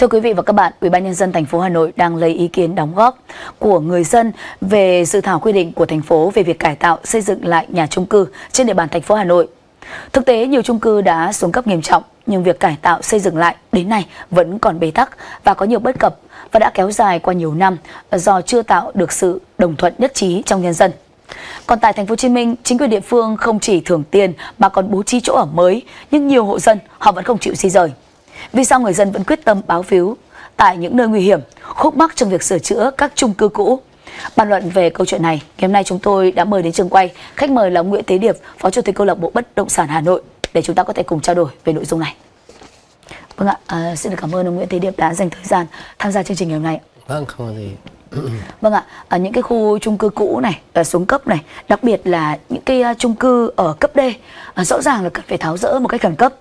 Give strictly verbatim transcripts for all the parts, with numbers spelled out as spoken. Thưa quý vị và các bạn, Ủy ban nhân dân thành phố Hà Nội đang lấy ý kiến đóng góp của người dân về dự thảo quy định của thành phố về việc cải tạo xây dựng lại nhà chung cư trên địa bàn thành phố Hà Nội. Thực tế, nhiều chung cư đã xuống cấp nghiêm trọng, nhưng việc cải tạo xây dựng lại đến nay vẫn còn bế tắc và có nhiều bất cập và đã kéo dài qua nhiều năm do chưa tạo được sự đồng thuận nhất trí trong nhân dân. Còn tại thành phố Hồ Chí Minh, chính quyền địa phương không chỉ thưởng tiền mà còn bố trí chỗ ở mới, nhưng nhiều hộ dân họ vẫn không chịu di rời. Vì sao người dân vẫn quyết tâm báo víu tại những nơi nguy hiểm, khúc mắc trong việc sửa chữa các chung cư cũ? Bàn luận về câu chuyện này, ngày hôm nay chúng tôi đã mời đến trường quay khách mời là ông Nguyễn Thế Điệp, Phó Chủ tịch Câu lạc bộ Bất động sản Hà Nội để chúng ta có thể cùng trao đổi về nội dung này. Vâng ạ, à, xin được cảm ơn ông Nguyễn Thế Điệp đã dành thời gian tham gia chương trình ngày hôm nay. Vâng, không gì. Vâng ạ, à, những cái khu chung cư cũ này xuống cấp này, đặc biệt là những cái chung cư ở cấp D à, rõ ràng là cần phải tháo dỡ một cách khẩn cấp.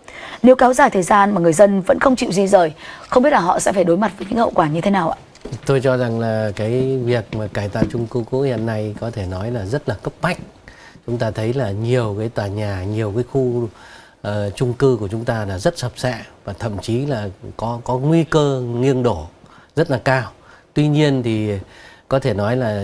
Nếu kéo dài thời gian mà người dân vẫn không chịu di rời, không biết là họ sẽ phải đối mặt với những hậu quả như thế nào ạ? Tôi cho rằng là cái việc mà cải tạo chung cư cũ hiện nay có thể nói là rất là cấp bách. Chúng ta thấy là nhiều cái tòa nhà, nhiều cái khu uh, chung cư của chúng ta là rất sập sệ và thậm chí là có có nguy cơ nghiêng đổ rất là cao. Tuy nhiên thì có thể nói là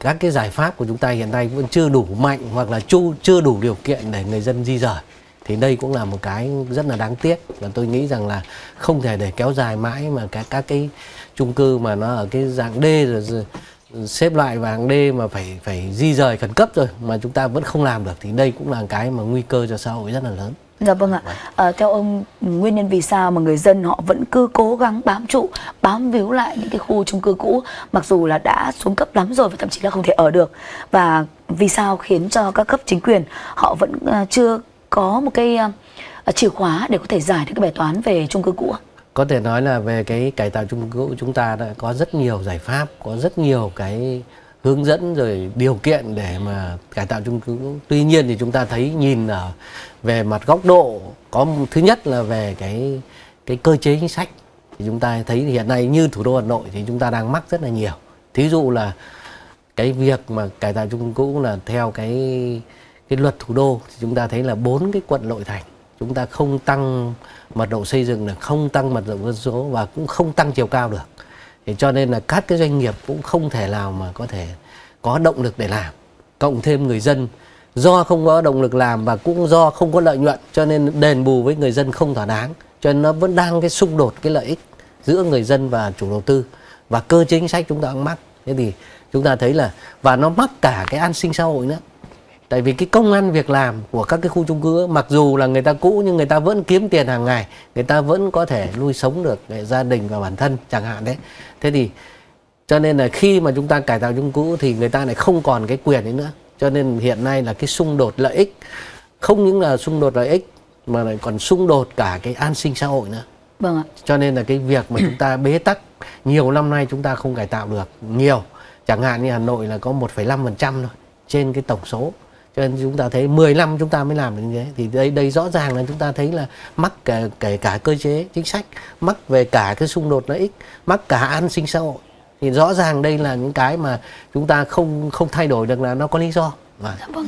các cái giải pháp của chúng ta hiện nay vẫn chưa đủ mạnh hoặc là chưa đủ điều kiện để người dân di rời. Thì đây cũng là một cái rất là đáng tiếc, và tôi nghĩ rằng là không thể để kéo dài mãi mà các các cái chung cư mà nó ở cái dạng D rồi xếp loại vào hạng D mà phải phải di rời khẩn cấp rồi mà chúng ta vẫn không làm được thì đây cũng là cái mà nguy cơ cho xã hội rất là lớn. Dạ vâng ạ. À, theo ông, nguyên nhân vì sao mà người dân họ vẫn cứ cố gắng bám trụ, bám víu lại những cái khu chung cư cũ mặc dù là đã xuống cấp lắm rồi và thậm chí là không thể ở được, và vì sao khiến cho các cấp chính quyền họ vẫn chưa có một cái chìa khóa để có thể giải được cái bài toán về chung cư cũ? Có thể nói là về cái cải tạo chung cư cũ chúng ta đã có rất nhiều giải pháp, có rất nhiều cái hướng dẫn rồi điều kiện để mà cải tạo chung cư cũ. Tuy nhiên thì chúng ta thấy nhìn ở về mặt góc độ, có thứ nhất là về cái cái cơ chế chính sách thì chúng ta thấy hiện nay như thủ đô Hà Nội thì chúng ta đang mắc rất là nhiều. Thí dụ là cái việc mà cải tạo chung cư cũ là theo cái cái luật thủ đô thì chúng ta thấy là bốn cái quận nội thành chúng ta không tăng mật độ xây dựng được, không tăng mật độ dân số và cũng không tăng chiều cao được. Thì cho nên là các cái doanh nghiệp cũng không thể nào mà có thể có động lực để làm. Cộng thêm người dân do không có động lực làm và cũng do không có lợi nhuận cho nên đền bù với người dân không thỏa đáng. Cho nên nó vẫn đang cái xung đột cái lợi ích giữa người dân và chủ đầu tư, và cơ chế chính sách chúng ta cũng mắc. Thế thì chúng ta thấy là và nó mắc cả cái an sinh xã hội nữa. Tại vì cái công ăn việc làm của các cái khu chung cư mặc dù là người ta cũ nhưng người ta vẫn kiếm tiền hàng ngày, người ta vẫn có thể nuôi sống được để gia đình và bản thân chẳng hạn đấy. Thế thì cho nên là khi mà chúng ta cải tạo chung cư thì người ta lại không còn cái quyền ấy nữa. Cho nên hiện nay là cái xung đột lợi ích, không những là xung đột lợi ích mà lại còn xung đột cả cái an sinh xã hội nữa. Vâng ạ. Cho nên là cái việc mà chúng ta bế tắc nhiều năm nay chúng ta không cải tạo được nhiều. Chẳng hạn như Hà Nội là có một phẩy năm phần trăm thôi trên cái tổng số. Cho nên chúng ta thấy mười năm chúng ta mới làm được như thế. Thì đây đây rõ ràng là chúng ta thấy là mắc kể cả, cả cơ chế chính sách, mắc về cả cái xung đột lợi ích, mắc cả an sinh xã hội. Thì rõ ràng đây là những cái mà chúng ta không không thay đổi được, là nó có lý do. Và... Vâng.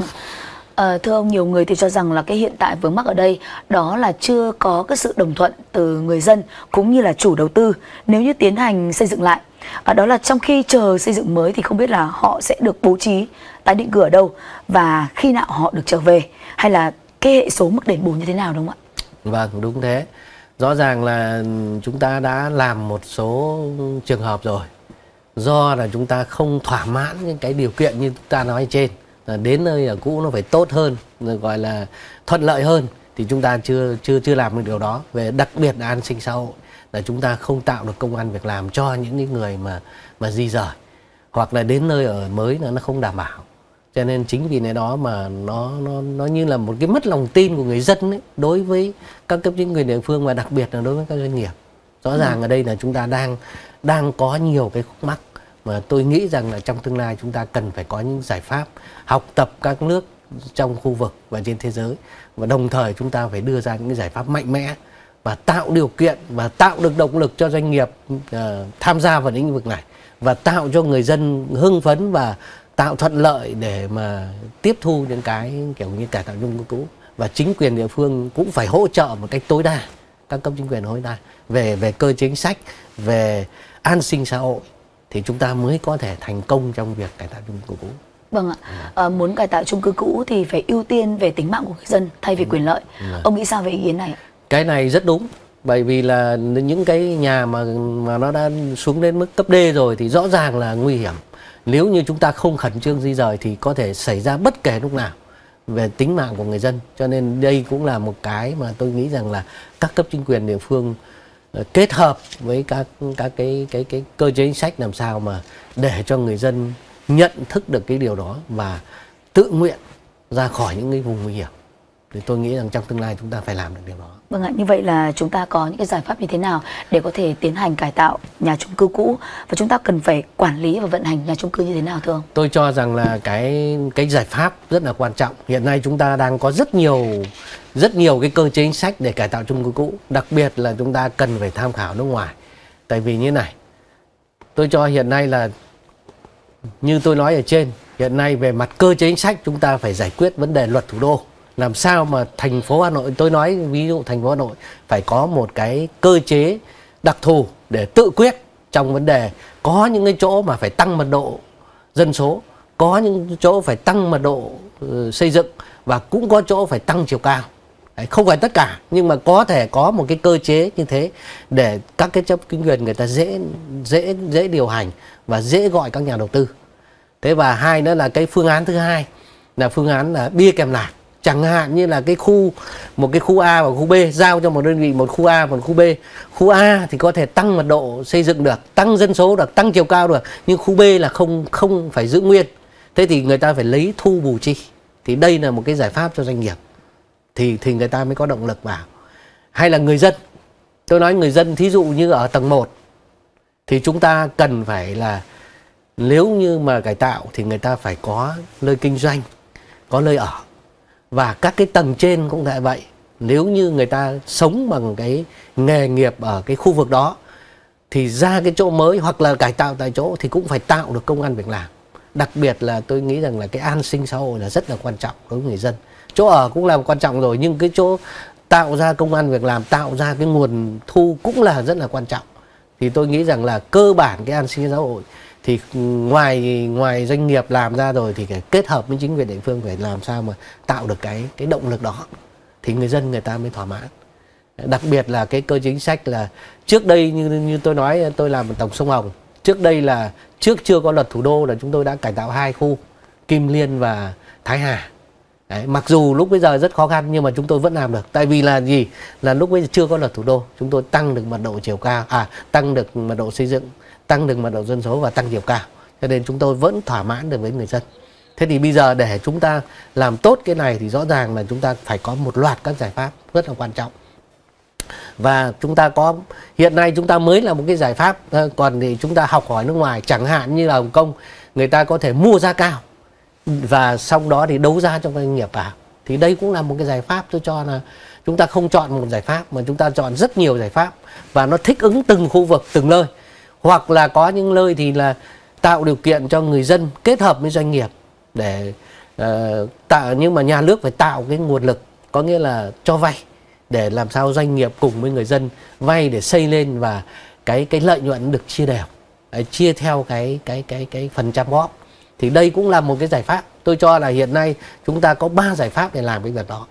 À, thưa ông, nhiều người thì cho rằng là cái hiện tại vướng mắc ở đây đó là chưa có cái sự đồng thuận từ người dân cũng như là chủ đầu tư nếu như tiến hành xây dựng lại. À, đó là trong khi chờ xây dựng mới thì không biết là họ sẽ được bố trí tái định cư ở đâu và khi nào họ được trở về, hay là cái hệ số mức đền bù như thế nào, đúng không ạ? Vâng, đúng thế. Rõ ràng là chúng ta đã làm một số trường hợp rồi, do là chúng ta không thỏa mãn những cái điều kiện như chúng ta nói trên, là đến nơi ở cũ nó phải tốt hơn, rồi gọi là thuận lợi hơn, thì chúng ta chưa chưa chưa làm được điều đó. Về đặc biệt là an sinh xã hội, là chúng ta không tạo được công ăn việc làm cho những người mà mà di rời, hoặc là đến nơi ở mới là nó không đảm bảo. Cho nên chính vì cái đó mà nó nó nó như là một cái mất lòng tin của người dân ấy, đối với các cấp chính quyền địa phương và đặc biệt là đối với các doanh nghiệp. Rõ ràng ừ. ở đây là chúng ta đang đang có nhiều cái khúc mắc mà tôi nghĩ rằng là trong tương lai chúng ta cần phải có những giải pháp học tập các nước trong khu vực và trên thế giới, và đồng thời chúng ta phải đưa ra những giải pháp mạnh mẽ và tạo điều kiện và tạo được động lực cho doanh nghiệp uh, tham gia vào lĩnh vực này, và tạo cho người dân hưng phấn và tạo thuận lợi để mà tiếp thu những cái kiểu như cải tạo chung cư cũ. Và chính quyền địa phương cũng phải hỗ trợ một cách tối đa các cấp chính quyền hồi nay về về cơ chính sách, về an sinh xã hội thì chúng ta mới có thể thành công trong việc cải tạo chung cư cũ. Vâng ạ. À, muốn cải tạo chung cư cũ thì phải ưu tiên về tính mạng của người dân thay vì quyền lợi. Đúng. Ông nghĩ sao về ý kiến này? Cái này rất đúng. Bởi vì là những cái nhà mà mà nó đã xuống đến mức cấp D rồi thì rõ ràng là nguy hiểm. Nếu như chúng ta không khẩn trương di rời thì có thể xảy ra bất kể lúc nào về tính mạng của người dân. Cho nên đây cũng là một cái mà tôi nghĩ rằng là các cấp chính quyền địa phương kết hợp với các các cái cái cái cơ chế chính sách làm sao mà để cho người dân nhận thức được cái điều đó và tự nguyện ra khỏi những cái vùng nguy hiểm. Thì tôi nghĩ rằng trong tương lai chúng ta phải làm được điều đó. Vâng ạ, như vậy là chúng ta có những cái giải pháp như thế nào để có thể tiến hành cải tạo nhà chung cư cũ và chúng ta cần phải quản lý và vận hành nhà chung cư như thế nào thưa ông? Tôi cho rằng là cái cái giải pháp rất là quan trọng. Hiện nay chúng ta đang có rất nhiều rất nhiều cái cơ chế chính sách để cải tạo chung cư cũ, đặc biệt là chúng ta cần phải tham khảo nước ngoài. Tại vì như này, tôi cho hiện nay là như tôi nói ở trên, hiện nay về mặt cơ chế chính sách chúng ta phải giải quyết vấn đề luật thủ đô. Làm sao mà thành phố Hà Nội, tôi nói ví dụ thành phố Hà Nội phải có một cái cơ chế đặc thù để tự quyết trong vấn đề có những cái chỗ mà phải tăng mật độ dân số, có những chỗ phải tăng mật độ uh, xây dựng và cũng có chỗ phải tăng chiều cao. Đấy, không phải tất cả nhưng mà có thể có một cái cơ chế như thế để các cái cấp chính quyền người ta dễ dễ dễ điều hành và dễ gọi các nhà đầu tư. Thế và hai nữa là cái phương án thứ hai là phương án là bia kèm làng. Chẳng hạn như là cái khu, một cái khu A và khu B, giao cho một đơn vị một khu A và một khu B. Khu A thì có thể tăng mật độ xây dựng được, tăng dân số được, tăng chiều cao được. Nhưng khu B là không không phải giữ nguyên. Thế thì người ta phải lấy thu bù chi. Thì đây là một cái giải pháp cho doanh nghiệp. Thì thì người ta mới có động lực vào. Hay là người dân. Tôi nói người dân, thí dụ như ở tầng một. Thì chúng ta cần phải là nếu như mà cải tạo thì người ta phải có nơi kinh doanh, có nơi ở. Và các cái tầng trên cũng lại vậy. Nếu như người ta sống bằng cái nghề nghiệp ở cái khu vực đó thì ra cái chỗ mới hoặc là cải tạo tại chỗ thì cũng phải tạo được công ăn việc làm. Đặc biệt là tôi nghĩ rằng là cái an sinh xã hội là rất là quan trọng đối với người dân. Chỗ ở cũng là quan trọng rồi nhưng cái chỗ tạo ra công ăn việc làm, tạo ra cái nguồn thu cũng là rất là quan trọng. Thì tôi nghĩ rằng là cơ bản cái an sinh xã hội thì ngoài ngoài doanh nghiệp làm ra rồi thì phải kết hợp với chính quyền địa phương phải làm sao mà tạo được cái cái động lực đó thì người dân người ta mới thỏa mãn. Đặc biệt là cái cơ chính sách là trước đây như như tôi nói, tôi làm ở tổng Sông Hồng, trước đây là trước chưa có luật thủ đô là chúng tôi đã cải tạo hai khu Kim Liên và Thái Hà. Đấy, mặc dù lúc bây giờ rất khó khăn nhưng mà chúng tôi vẫn làm được. Tại vì là gì? Là lúc bây giờ chưa có luật thủ đô, chúng tôi tăng được mật độ chiều cao, à tăng được mật độ xây dựng, tăng được mật độ dân số và tăng chiều cao. Cho nên chúng tôi vẫn thỏa mãn được với người dân. Thế thì bây giờ để chúng ta làm tốt cái này thì rõ ràng là chúng ta phải có một loạt các giải pháp rất là quan trọng. Và chúng ta có, hiện nay chúng ta mới là một cái giải pháp, còn thì chúng ta học hỏi nước ngoài. Chẳng hạn như là Hồng Kông, người ta có thể mua giá cao và xong đó thì đấu giá cho doanh nghiệp vào. Thì đây cũng là một cái giải pháp, tôi cho là chúng ta không chọn một giải pháp mà chúng ta chọn rất nhiều giải pháp. Và nó thích ứng từng khu vực, từng nơi. Hoặc là có những nơi thì là tạo điều kiện cho người dân kết hợp với doanh nghiệp để uh, tạo, nhưng mà nhà nước phải tạo cái nguồn lực, có nghĩa là cho vay để làm sao doanh nghiệp cùng với người dân vay để xây lên và cái cái lợi nhuận được chia đều, đấy, chia theo cái cái cái cái phần trăm góp. Thì đây cũng là một cái giải pháp. Tôi cho là hiện nay chúng ta có ba giải pháp để làm cái việc đó.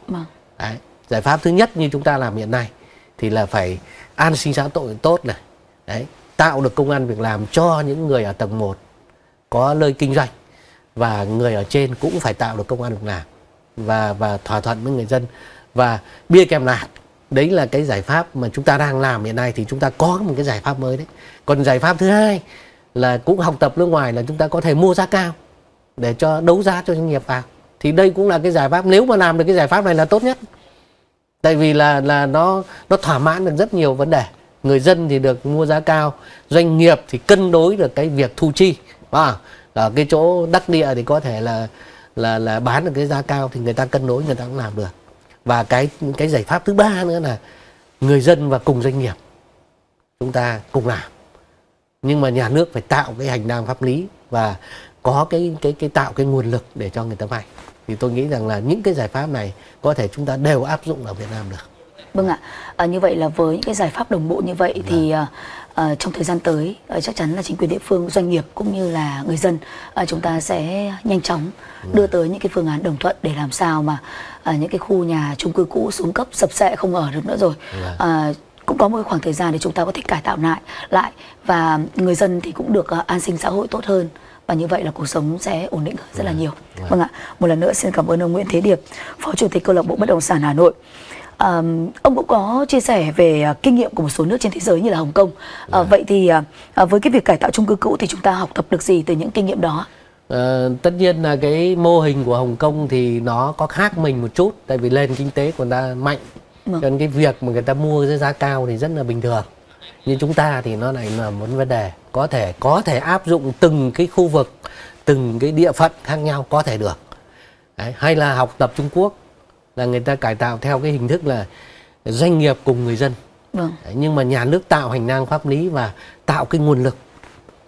Đấy. Giải pháp thứ nhất như chúng ta làm hiện nay thì là phải an sinh xã hội tốt này. Đấy. Tạo được công ăn việc làm cho những người ở tầng một có nơi kinh doanh và người ở trên cũng phải tạo được công ăn việc làm và và thỏa thuận với người dân và bia kèm làng. Đấy là cái giải pháp mà chúng ta đang làm hiện nay thì chúng ta có một cái giải pháp mới đấy. Còn giải pháp thứ hai là cũng học tập nước ngoài là chúng ta có thể mua giá cao để cho đấu giá cho doanh nghiệp vào. Thì đây cũng là cái giải pháp, nếu mà làm được cái giải pháp này là tốt nhất. Tại vì là là nó nó thỏa mãn được rất nhiều vấn đề. Người dân thì được mua giá cao, doanh nghiệp thì cân đối được cái việc thu chi. À, ở cái chỗ đắc địa thì có thể là là là bán được cái giá cao thì người ta cân đối, người ta cũng làm được. Và cái cái giải pháp thứ ba nữa là người dân và cùng doanh nghiệp chúng ta cùng làm. Nhưng mà nhà nước phải tạo cái hành lang pháp lý và có cái cái cái tạo cái nguồn lực để cho người ta vay. Thì tôi nghĩ rằng là những cái giải pháp này có thể chúng ta đều áp dụng ở Việt Nam được. Vâng ạ, à, như vậy là với những cái giải pháp đồng bộ như vậy à. thì à, trong thời gian tới à, chắc chắn là chính quyền địa phương, doanh nghiệp cũng như là người dân à, chúng ta sẽ nhanh chóng đưa tới những cái phương án đồng thuận để làm sao mà à, những cái khu nhà chung cư cũ xuống cấp sập xệ không ở được nữa rồi. À, cũng có một khoảng thời gian để chúng ta có thể cải tạo lại lại và người dân thì cũng được an sinh xã hội tốt hơn, và như vậy là cuộc sống sẽ ổn định rất là nhiều. Vâng ạ, một lần nữa xin cảm ơn ông Nguyễn Thế Điệp, Phó Chủ tịch Câu lạc bộ Bất động sản Hà Nội. À, ông cũng có chia sẻ về kinh nghiệm của một số nước trên thế giới như là Hồng Kông. À, vậy thì à, với cái việc cải tạo chung cư cũ thì chúng ta học tập được gì từ những kinh nghiệm đó? À, tất nhiên là cái mô hình của Hồng Kông thì nó có khác mình một chút, tại vì nền kinh tế của ta mạnh. Cho nên cái việc mà người ta mua với giá cao thì rất là bình thường. Nhưng chúng ta thì nó lại là một vấn đề. Có thể có thể áp dụng từng cái khu vực, từng cái địa phận khác nhau có thể được. Đấy, hay là học tập Trung Quốc, là người ta cải tạo theo cái hình thức là doanh nghiệp cùng người dân. Vâng. Đấy, nhưng mà nhà nước tạo hành lang pháp lý và tạo cái nguồn lực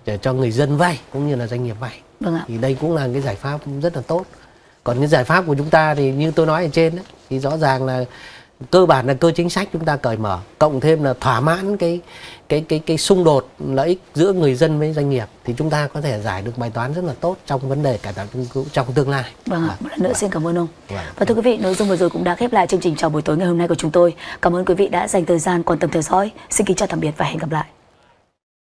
để cho người dân vay cũng như là doanh nghiệp vay. Vâng ạ. Thì đây cũng là cái giải pháp rất là tốt. Còn cái giải pháp của chúng ta thì như tôi nói ở trên đấy, thì rõ ràng là cơ bản là cơ chính sách chúng ta cởi mở, cộng thêm là thỏa mãn cái cái cái cái xung đột lợi ích giữa người dân với doanh nghiệp, thì chúng ta có thể giải được bài toán rất là tốt trong vấn đề cải tạo chung cư trong tương lai. Vâng ạ, một lần nữa xin cảm ơn ông. Và thưa quý vị, nội dung vừa rồi cũng đã khép lại chương trình Chào buổi tối ngày hôm nay của chúng tôi. Cảm ơn quý vị đã dành thời gian quan tâm theo dõi. Xin kính chào tạm biệt và hẹn gặp lại.